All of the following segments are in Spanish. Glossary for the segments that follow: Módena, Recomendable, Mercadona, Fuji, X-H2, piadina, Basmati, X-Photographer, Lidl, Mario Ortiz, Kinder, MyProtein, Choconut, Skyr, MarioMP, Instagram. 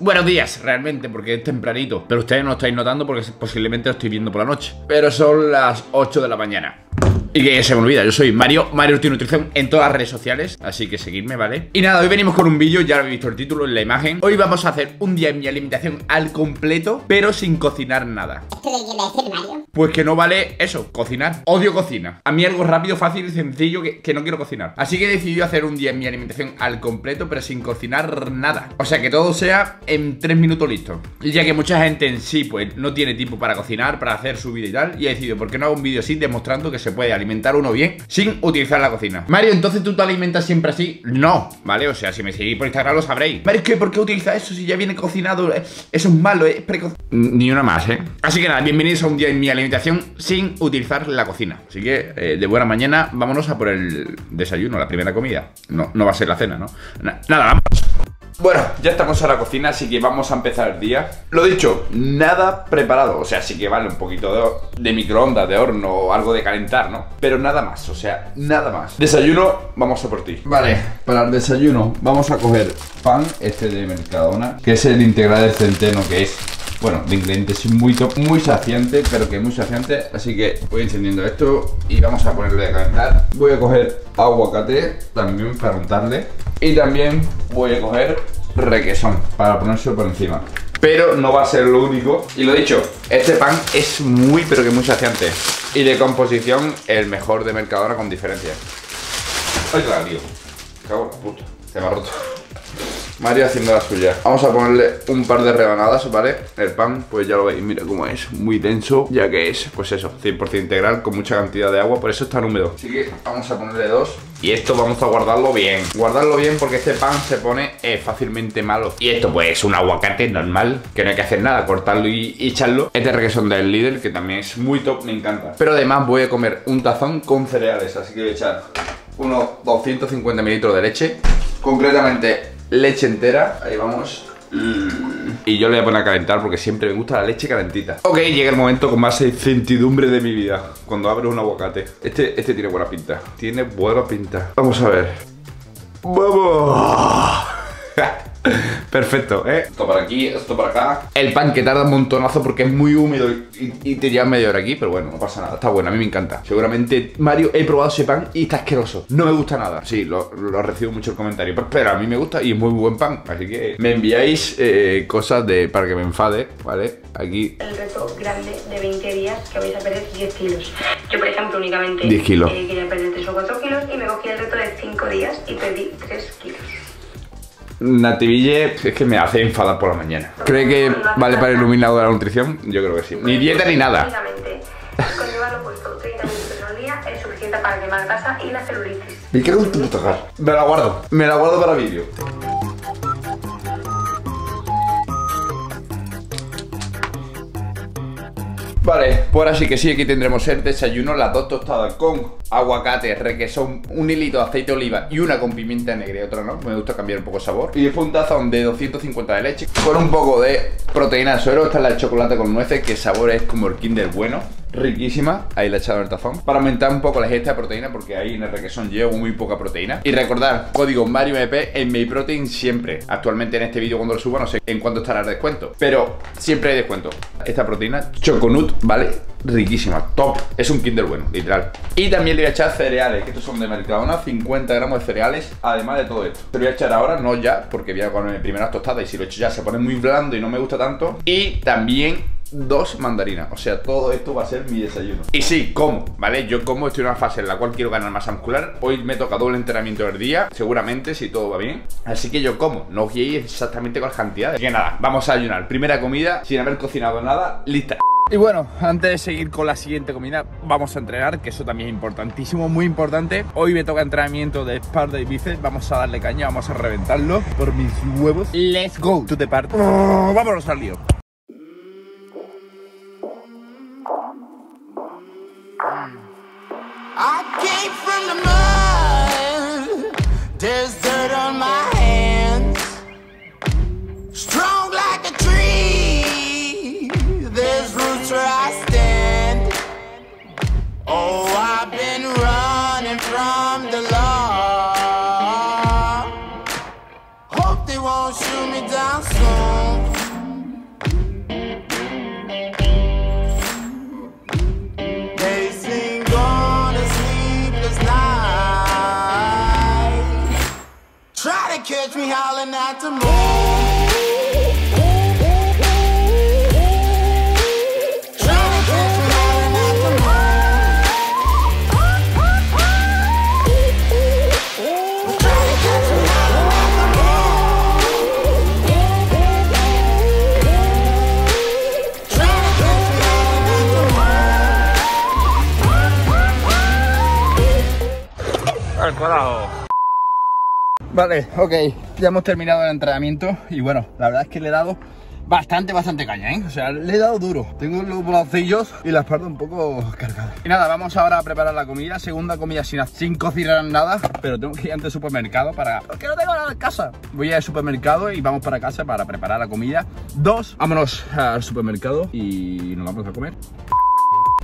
Buenos días, realmente, porque es tempranito. Pero ustedes no lo estáis notando porque posiblemente lo estoy viendo por la noche. Pero son las 8 de la mañana. Y que se me olvida, yo soy Mario Ortiz Nutrición en todas las redes sociales, así que seguidme, ¿vale? Y nada, hoy venimos con un vídeo, ya lo habéis visto el título en la imagen. Hoy vamos a hacer un día en mi alimentación al completo, pero sin cocinar nada. ¿Esto qué quiere decir, Mario? Pues que no vale eso, cocinar. Odio cocina. A mí algo rápido, fácil y sencillo que no quiero cocinar. Así que he decidido hacer un día en mi alimentación al completo, pero sin cocinar nada. O sea, que todo sea en 3 minutos listo. Ya que mucha gente en sí, pues, no tiene tiempo para cocinar, para hacer su vida y tal. Y he decidido, ¿por qué no hago un vídeo así demostrando que se puede alimentar uno bien sin utilizar la cocina? Mario, entonces tú te alimentas siempre así. No, ¿vale? O sea, si me seguís por Instagram lo sabréis. Mario, es que ¿por qué utiliza eso si ya viene cocinado? Eso es malo, es precoz... Ni una más, ¿eh? Así que nada, bienvenidos a un día en mi alimentación sin utilizar la cocina. Así que de buena mañana, vámonos a por el desayuno, la primera comida. No va a ser la cena, ¿no? Nada, vamos. Bueno, ya estamos a la cocina, así que vamos a empezar el día. Lo dicho, nada preparado. O sea, sí que vale un poquito de microondas, de horno o algo de calentar, ¿no? Pero nada más, o sea, nada más. Desayuno, vamos a por ti. Vale, para el desayuno vamos a coger pan, este de Mercadona, que es el integral de centeno, que es, bueno, de ingredientes muy saciante, pero que muy saciante. Así que voy encendiendo esto y vamos a ponerlo de calentar. Voy a coger aguacate también para untarle. Y también voy a coger requesón para ponérselo por encima. Pero no va a ser lo único. Y lo dicho, este pan es muy, pero que muy saciante. Y de composición, el mejor de Mercadona con diferencia. ¡Ay, claro, tío! Cago en la puta, se me ha roto. Mario haciendo la suya. Vamos a ponerle un par de rebanadas, ¿vale? El pan, pues ya lo veis, mira cómo es, muy denso, ya que es, pues eso, 100% integral, con mucha cantidad de agua, por eso es tan húmedo. Así que vamos a ponerle dos. Y esto vamos a guardarlo bien. Guardarlo bien porque este pan se pone fácilmente malo. Y esto pues es un aguacate normal, que no hay que hacer nada, cortarlo y echarlo. Este requesón del Lidl, que también es muy top, me encanta. Pero además voy a comer un tazón con cereales, así que voy a echar unos 250 mililitros de leche. Concretamente... leche entera, ahí vamos. Y yo le voy a poner a calentar porque siempre me gusta la leche calentita. Ok, llega el momento con más incertidumbre de mi vida, cuando abro un aguacate. Este tiene buena pinta. Tiene buena pinta. Vamos a ver. ¡Vamos! Perfecto, ¿eh? Esto para aquí, esto para acá. El pan que tarda un montonazo porque es muy húmedo y te lleva media hora aquí, pero bueno, no pasa nada. Está bueno, a mí me encanta. Seguramente, Mario, he probado ese pan y está asqueroso. No me gusta nada. Sí, lo recibo mucho el comentario, pero a mí me gusta y es muy buen pan. Así que me enviáis cosas para que me enfade, ¿vale? Aquí. El reto grande de 20 días que vais a perder 10 kilos. Yo, por ejemplo, únicamente 10 kilos. Quería perder 3 o 4 kilos y me cogí el reto de 5 días y perdí 3 kilos. Nativille es que me hace enfadar por la mañana. ¿Cree que vale para iluminar la nutrición? Yo creo que sí. Ni dieta ni nada. Conllevar lo puesto 30 minutos al día es suficiente para quemar grasa y la celulitis. ¿Y qué gusto tocar? Me la guardo para vídeo. Vale, pues ahora sí que sí, aquí tendremos el desayuno, las dos tostadas con aguacate, requesón, un hilito de aceite de oliva y una con pimienta negra y otra no, me gusta cambiar un poco el sabor. Y después un tazón de 250 de leche con un poco de proteína de suero, esta es la de chocolate con nueces, que el sabor es como el Kinder bueno. Riquísima, ahí la he echado en el tazón. Para aumentar un poco la ingesta de proteína, porque ahí en el requesón llevo muy poca proteína. Y recordar, código MarioMP en MyProtein siempre. Actualmente en este vídeo cuando lo suba no sé en cuánto estará el descuento, pero siempre hay descuento. Esta proteína, Choconut, ¿vale? Riquísima, top. Es un Kinder bueno, literal. Y también le voy a echar cereales, que estos son de Mercadona, 50 gramos de cereales, además de todo esto. Te lo voy a echar ahora, no ya, porque voy a comer primeras tostadas y si lo echo ya se pone muy blando y no me gusta tanto. Y también... dos mandarinas, o sea, todo esto va a ser mi desayuno. Y sí, como, ¿vale? Yo como, estoy en una fase en la cual quiero ganar masa muscular. Hoy me toca doble entrenamiento del día, seguramente, si todo va bien. Así que yo como, no os guiéis exactamente con las cantidades. Así que nada, vamos a ayunar. Primera comida, sin haber cocinado nada, lista. Y bueno, antes de seguir con la siguiente comida, vamos a entrenar, que eso también es importantísimo, muy importante. Hoy me toca entrenamiento de espalda y bíceps, vamos a darle caña, vamos a reventarlo por mis huevos. Let's go to the party. Vámonos al lío. I came from the mud, there's dirt on my hands, strong like a tree, there's roots where I stand. Oh, I've been running from the law, hope they won't won't shoot me down soon. Catch me howling at the moon. Tryna catch me howling at the moon. Tryna catch me howling at the moon. Tryna catch me howling at the moon. Al cuadrado. Vale, ok, ya hemos terminado el entrenamiento y bueno, la verdad es que le he dado bastante caña, ¿eh? O sea, le he dado duro. Tengo los bolsillos y la espalda un poco cargada. Y nada, vamos ahora a preparar la comida. Segunda comida sin cocinar nada. Pero tengo que ir al supermercado para... porque no tengo nada en casa. Voy al supermercado y vamos para casa para preparar la comida. Dos, vámonos al supermercado y nos vamos a comer.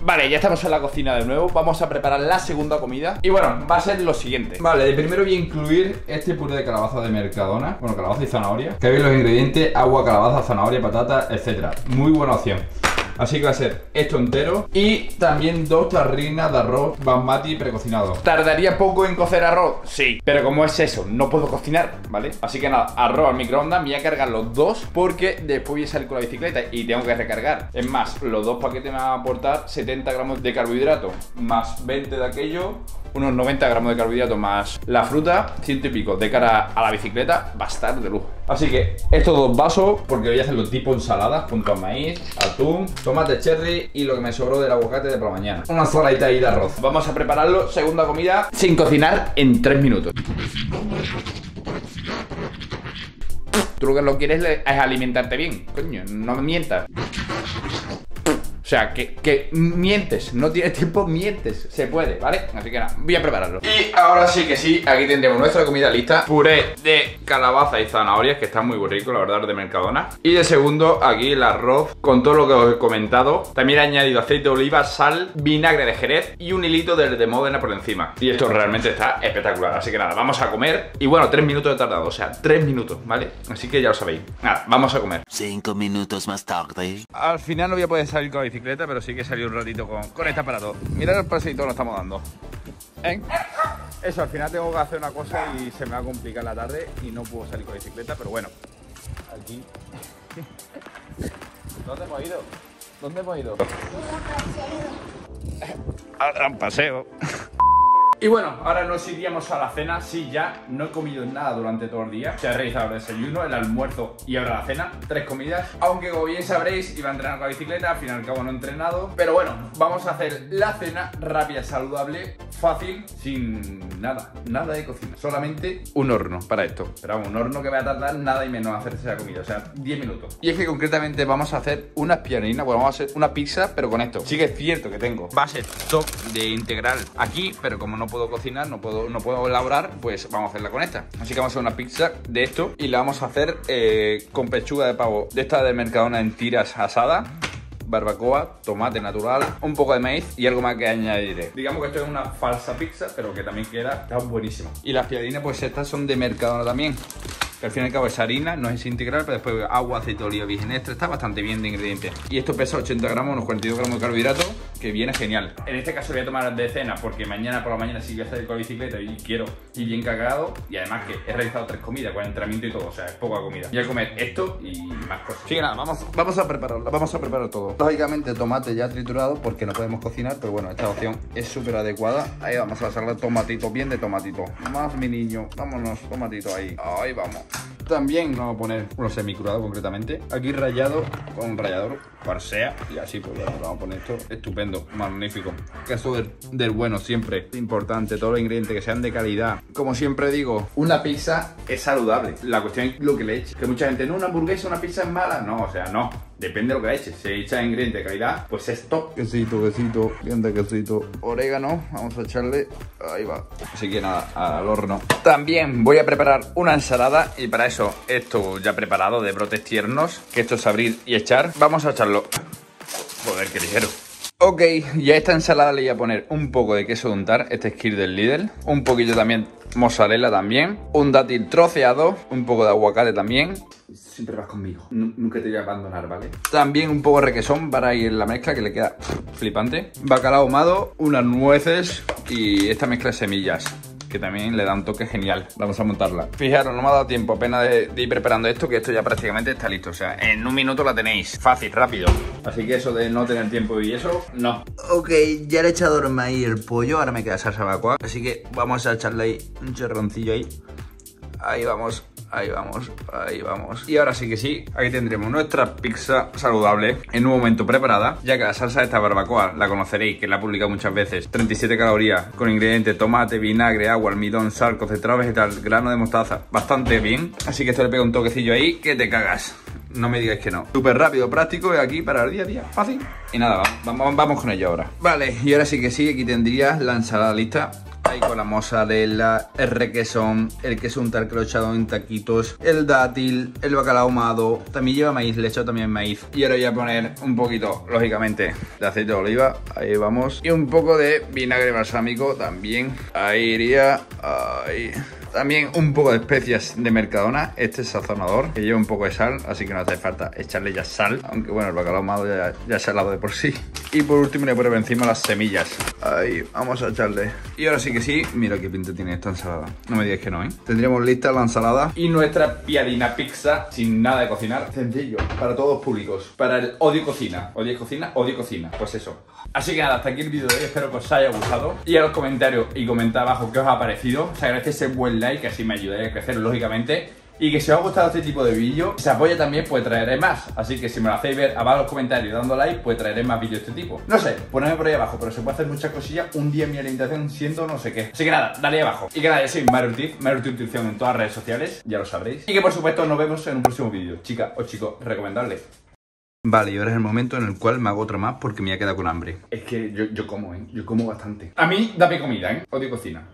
Vale, ya estamos en la cocina de nuevo. Vamos a preparar la segunda comida. Y bueno, va a ser lo siguiente. Vale, de primero voy a incluir este puré de calabaza de Mercadona. Bueno, calabaza y zanahoria. Que veis los ingredientes: agua, calabaza, zanahoria, patata, etc. Muy buena opción. Así que va a ser esto entero. Y también 2 tarrinas de arroz basmati precocinado. ¿Tardaría poco en cocer arroz? Sí. Pero como es eso, no puedo cocinar, ¿vale? Así que nada, arroz al microondas. Me voy a cargar los dos porque después voy a salir con la bicicleta y tengo que recargar. Es más, los dos paquetes me van a aportar 70 gramos de carbohidrato, más 20 de aquello, unos 90 gramos de carbohidrato, más la fruta, 100 y pico. De cara a la bicicleta va a estar de lujo. Así que estos dos vasos, porque voy a hacerlo tipo ensaladas, junto a maíz, atún, tomate cherry y lo que me sobró del aguacate de por la mañana. Una saladita ahí de arroz. Vamos a prepararlo, segunda comida, sin cocinar en 3 minutos. Tú lo que quieres es alimentarte bien. Coño, no me mientas. O sea, que mientes, no tienes tiempo, mientes, se puede, ¿vale? Así que nada, voy a prepararlo. Y ahora sí que sí, aquí tendremos nuestra comida lista. Puré de calabaza y zanahorias, que está muy rico, la verdad, de Mercadona. Y de segundo, aquí el arroz con todo lo que os he comentado. También he añadido aceite de oliva, sal, vinagre de jerez y un hilito de Módena por encima. Y esto realmente está espectacular, así que nada, vamos a comer. Y bueno, 3 minutos he tardado, o sea, 3 minutos, ¿vale? Así que ya lo sabéis. Nada, vamos a comer. 5 minutos más tarde. Al final no voy a poder salir con la bicicleta, pero sí que salió un ratito con este aparato. Mirad el paseito que nos estamos dando, ¿eh? Eso, al final tengo que hacer una cosa y se me va a complicar la tarde y no puedo salir con la bicicleta, pero bueno. Aquí... ¿Dónde hemos ido? ¿Dónde hemos ido? A gran paseo. Y bueno, ahora nos iríamos a la cena. Sí, ya no he comido nada durante todo el día. Se ha realizado el desayuno, el almuerzo y ahora la cena. 3 comidas. Aunque como bien sabréis, iba a entrenar con la bicicleta. Al fin y al cabo no he entrenado. Pero bueno, vamos a hacer la cena rápida, saludable, fácil, sin nada, nada de cocina. Solamente un horno para esto. Pero vamos, un horno que va a tardar nada y menos a hacerse la comida. O sea, 10 minutos. Y es que concretamente vamos a hacer unas pianinas. Bueno, vamos a hacer una pizza, pero con esto. Sí que es cierto que tengo base top de integral aquí, pero como no puedo cocinar, no puedo elaborar, pues vamos a hacerla con esta. Así que vamos a hacer una pizza de esto y la vamos a hacer con pechuga de pavo, de esta de Mercadona en tiras asada, barbacoa, tomate natural, un poco de maíz y algo más que añadiré. Digamos que esto es una falsa pizza, pero que también queda tan buenísima. Y las piadinas, pues estas son de Mercadona también. Que al fin y al cabo es harina, no es integral, pero después agua, aceite de oliva virgen extra, está bastante bien de ingredientes. Y esto pesa 80 gramos, unos 42 gramos de carbohidrato, que viene genial. En este caso voy a tomar de cena porque mañana por la mañana sí voy a salir con la bicicleta y quiero ir bien cargado. Y además que he realizado 3 comidas con entrenamiento y todo, o sea, es poca comida. Voy a comer esto y más cosas. Así que nada, vamos a prepararlo, vamos a preparar todo. Lógicamente tomate ya triturado porque no podemos cocinar, pero bueno, esta opción es súper adecuada. Ahí vamos a sacar tomatito, bien de tomatito. Más mi niño, vámonos, tomatito ahí. Ahí vamos. También vamos a poner uno semicurado concretamente. Aquí rallado con un rallador, parsea. Y así pues bueno, vamos a poner esto. Estupendo, magnífico. Caso del bueno siempre. Importante, todos los ingredientes que sean de calidad. Como siempre digo, una pizza es saludable. La cuestión es lo que le eches. Que mucha gente, no, una hamburguesa, una pizza es mala. No, o sea, no. Depende de lo que eches. Si echas ingredientes de calidad, pues es top. Quesito, quesito, bien de quesito. Orégano, vamos a echarle. Ahí va. Así que nada, al horno. También voy a preparar una ensalada. Y para eso, esto ya preparado de brotes tiernos. Que esto es abrir y echar. Vamos a echarlo. Joder, qué ligero. Ok, y a esta ensalada le voy a poner un poco de queso de untar, este Skyr del Lidl, un poquillo también mozzarella también, un dátil troceado, un poco de aguacate también. Siempre vas conmigo, nunca te voy a abandonar, ¿vale? También un poco de requesón para ir en la mezcla, que le queda flipante. Bacalao ahumado, unas nueces y esta mezcla de semillas, que también le da un toque genial. Vamos a montarla. Fijaros, no me ha dado tiempo apenas de ir preparando esto, que esto ya prácticamente está listo. O sea, en un minuto la tenéis. Fácil, rápido. Así que eso de no tener tiempo y eso, no. Ok, ya le he echado ahí el pollo. Ahora me queda salsa vacua. Así que vamos a echarle ahí un chorroncillo ahí. Ahí vamos. Ahí vamos, ahí vamos. Y ahora sí que sí, aquí tendremos nuestra pizza saludable en un momento preparada, ya que la salsa de esta barbacoa, la conoceréis, que la he publicado muchas veces, 37 calorías, con ingredientes tomate, vinagre, agua, almidón, sal, concentrado vegetal, grano de mostaza, bastante bien. Así que esto le pega un toquecillo ahí, que te cagas. No me digáis que no. Súper rápido, práctico, y aquí para el día a día, fácil. Y nada, vamos con ello ahora. Vale, y ahora sí que sí, aquí tendrías la ensalada lista. Ahí con la mozzarella, el requesón, el queso untar que lo he echado en taquitos, el dátil, el bacalao ahumado. También lleva maíz, le he echado también maíz. Y ahora voy a poner un poquito, lógicamente, de aceite de oliva. Ahí vamos. Y un poco de vinagre balsámico también. Ahí iría. Ahí. También un poco de especias de Mercadona. Este es sazonador, que lleva un poco de sal, así que no hace falta echarle ya sal. Aunque bueno, el bacalao ahumado ya se ha salado de por sí. Y por último le pruebo encima las semillas. Ahí, vamos a echarle. Y ahora sí que sí, mira qué pinta tiene esta ensalada. No me digáis que no, ¿eh? Tendríamos lista la ensalada y nuestra piadina pizza sin nada de cocinar. Sencillo, para todos públicos. Para el odio cocina. Odio cocina, odio cocina. Pues eso. Así que nada, hasta aquí el vídeo de hoy. Espero que os haya gustado. Y a los comentarios y comentad abajo qué os ha parecido. Os agradece ese buen like, que así me ayudaría a crecer, lógicamente. Y que si os ha gustado este tipo de vídeo, se apoya también, pues traeré más. Así que si me lo hacéis ver abajo en los comentarios dando like, pues traeré más vídeos de este tipo. No sé, ponedme por ahí abajo, pero se puede hacer muchas cosillas. Un día en mi orientación siento no sé qué. Así que nada, dale ahí abajo. Y que nada, yo soy Mario Ortiz, Mario Ortiz Nutrición en todas las redes sociales, ya lo sabréis. Y que por supuesto nos vemos en un próximo vídeo. Chica o chico, recomendable. Vale, y ahora es el momento en el cual me hago otra más porque me ha quedado con hambre. Es que yo como, ¿eh? Yo como bastante. A mí, dame comida, ¿eh? Odio cocina.